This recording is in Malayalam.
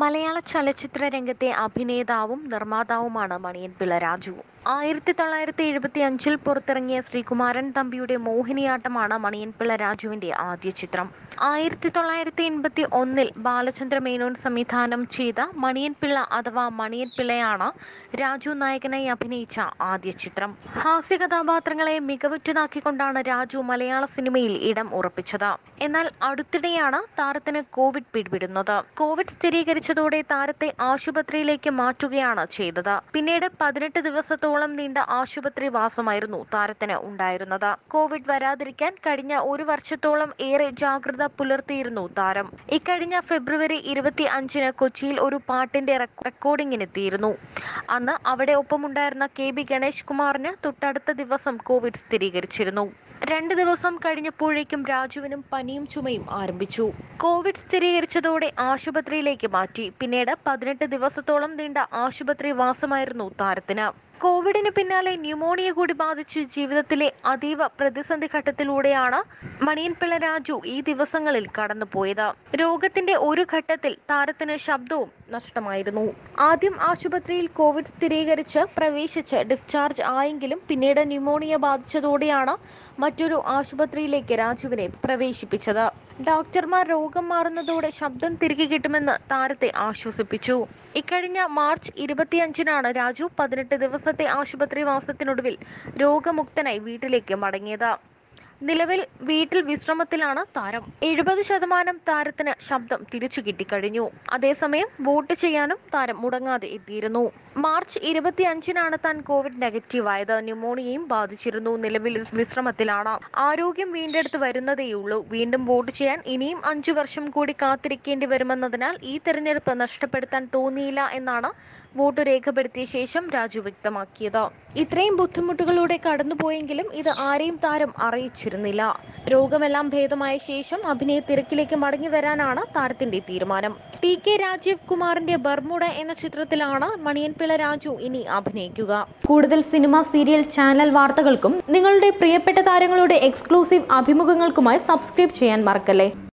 മലയാള ചലച്ചിത്രരംഗത്തെ അഭിനേതാവും നിർമ്മാതാവുമാണ് മണിയൻപിള്ള രാജു. 1975 പുറത്തിറങ്ങിയ ശ്രീകുമാരൻ തമ്പിയുടെ മോഹിനിയാട്ടമാണ് മണിയൻപിള്ള രാജുവിന്റെ ആദ്യ ചിത്രം. 1981 ബാലചന്ദ്ര മേനോൻ സംവിധാനം ചെയ്ത മണിയൻപിള്ള അഥവാ മണിയൻപിള്ളയാണ് രാജു നായകനായി അഭിനയിച്ച ആദ്യ ചിത്രം. ഹാസ്യ കഥാപാത്രങ്ങളെ മികവുറ്റതാക്കിക്കൊണ്ടാണ് രാജു മലയാള സിനിമയിൽ ഇടം ഉറപ്പിച്ചത്. എന്നാൽ അടുത്തിടെയാണ് താരത്തിന് കോവിഡ് പിടിപെടുന്നത്. കോവിഡ് ോടെ താരത്തെ ആശുപത്രിയിലേക്ക് മാറ്റുകയാണ് ചെയ്തത്. പിന്നീട് 18 ദിവസത്തോളം നീണ്ട ആശുപത്രി വാസമായിരുന്നു താരത്തിന് ഉണ്ടായിരുന്നത്. കോവിഡ് വരാതിരിക്കാൻ കഴിഞ്ഞ ഒരു വർഷത്തോളം ഏറെ ജാഗ്രത പുലർത്തിയിരുന്നു താരം. ഇക്കഴിഞ്ഞ ഫെബ്രുവരി 25-ന് കൊച്ചിയിൽ ഒരു പാട്ടിന്റെ റെക്കോർഡിങ്ങിനെത്തിയിരുന്നു. അന്ന് അവിടെ ഒപ്പമുണ്ടായിരുന്ന KB ഗണേഷ് കുമാറിന് തൊട്ടടുത്ത ദിവസം കോവിഡ് സ്ഥിരീകരിച്ചിരുന്നു. 2 ദിവസം കഴിഞ്ഞപ്പോഴേക്കും രാജുവിനും പനിയും ചുമയും ആരംഭിച്ചു. കോവിഡ് സ്ഥിരീകരിച്ചതോടെ ആശുപത്രിയിലേക്ക് മാറ്റി. പിന്നീട് 18 ദിവസത്തോളം നീണ്ട ആശുപത്രി വാസമായിരുന്നു താരത്തിന്. കോവിഡിന് പിന്നാലെ ന്യൂമോണിയ കൂടി ബാധിച്ച് ജീവിതത്തിലെ അതീവ പ്രതിസന്ധി ഘട്ടത്തിലൂടെയാണ് മണിയൻപിള്ള രാജു ഈ ദിവസങ്ങളിൽ കടന്നുപോയത്. രോഗത്തിന്റെ ഒരു ഘട്ടത്തിൽ താരത്തിന് ശബ്ദവും നഷ്ടമായിരുന്നു. ആദ്യം ആശുപത്രിയിൽ കോവിഡ് സ്ഥിരീകരിച്ച് പ്രവേശിച്ച് ഡിസ്ചാർജ് ആയെങ്കിലും പിന്നീട് ന്യൂമോണിയ ബാധിച്ചതോടെയാണ് മറ്റൊരു ആശുപത്രിയിലേക്ക് രാജുവിനെ പ്രവേശിപ്പിച്ചത്. ഡോക്ടർമാർ രോഗം മാറുന്നതോടെ ശബ്ദം തിരികെ കിട്ടുമെന്ന് താരത്തെ ആശ്വസിപ്പിച്ചു. ഇക്കഴിഞ്ഞ മാർച്ച് 25-നാണ് രാജു 18 ദിവസത്തെ ആശുപത്രി വാസത്തിനൊടുവിൽ രോഗമുക്തനായി വീട്ടിലേക്ക് മടങ്ങിയത്. നിലവിൽ വീട്ടിൽ വിശ്രമത്തിലാണ് താരം. 70% താരത്തിന് ശബ്ദം തിരിച്ചു കിട്ടിക്കഴിഞ്ഞു. അതേസമയം വോട്ട് ചെയ്യാനും താരം മുടങ്ങാതെ എത്തിയിരുന്നു. മാർച്ച് 25-നാണ് താൻ കോവിഡ് നെഗറ്റീവ് ആയത്. ന്യൂമോണിയയും ബാധിച്ചിരുന്നു. നിലവിൽ വിശ്രമത്തിലാണ്. ആരോഗ്യം വീണ്ടെടുത്ത് വരുന്നതേയുള്ളൂ. വീണ്ടും വോട്ട് ചെയ്യാൻ ഇനിയും 5 വർഷം കൂടി കാത്തിരിക്കേണ്ടി വരുമെന്നതിനാൽ ഈ തെരഞ്ഞെടുപ്പ് നഷ്ടപ്പെടുത്താൻ തോന്നിയില്ല എന്നാണ് വോട്ട് രേഖപ്പെടുത്തിയ ശേഷം രാജു വ്യക്തമാക്കിയത്. ഇത്രയും ബുദ്ധിമുട്ടുകളിലൂടെ കടന്നുപോയെങ്കിലും ഇത് ആരെയും താരം അറിയിച്ചിരുന്നില്ല. രോഗമെല്ലാം ഭേദമായ ശേഷം അഭിനയ തിരക്കിലേക്ക് മടങ്ങി വരാനാണ് താരത്തിന്റെ തീരുമാനം. TK രാജീവ് കുമാറിന്റെ ബർമുഡ എന്ന ചിത്രത്തിലാണ് മണിയൻപിള്ള രാജു ഇനി അഭിനയിക്കുക. കൂടുതൽ സിനിമ, സീരിയൽ, ചാനൽ വാർത്തകൾക്കും നിങ്ങളുടെ പ്രിയപ്പെട്ട താരങ്ങളുടെ എക്സ്ക്ലൂസീവ് അഭിമുഖങ്ങൾക്കുമായി സബ്സ്ക്രൈബ് ചെയ്യാൻ മറക്കല്ലേ.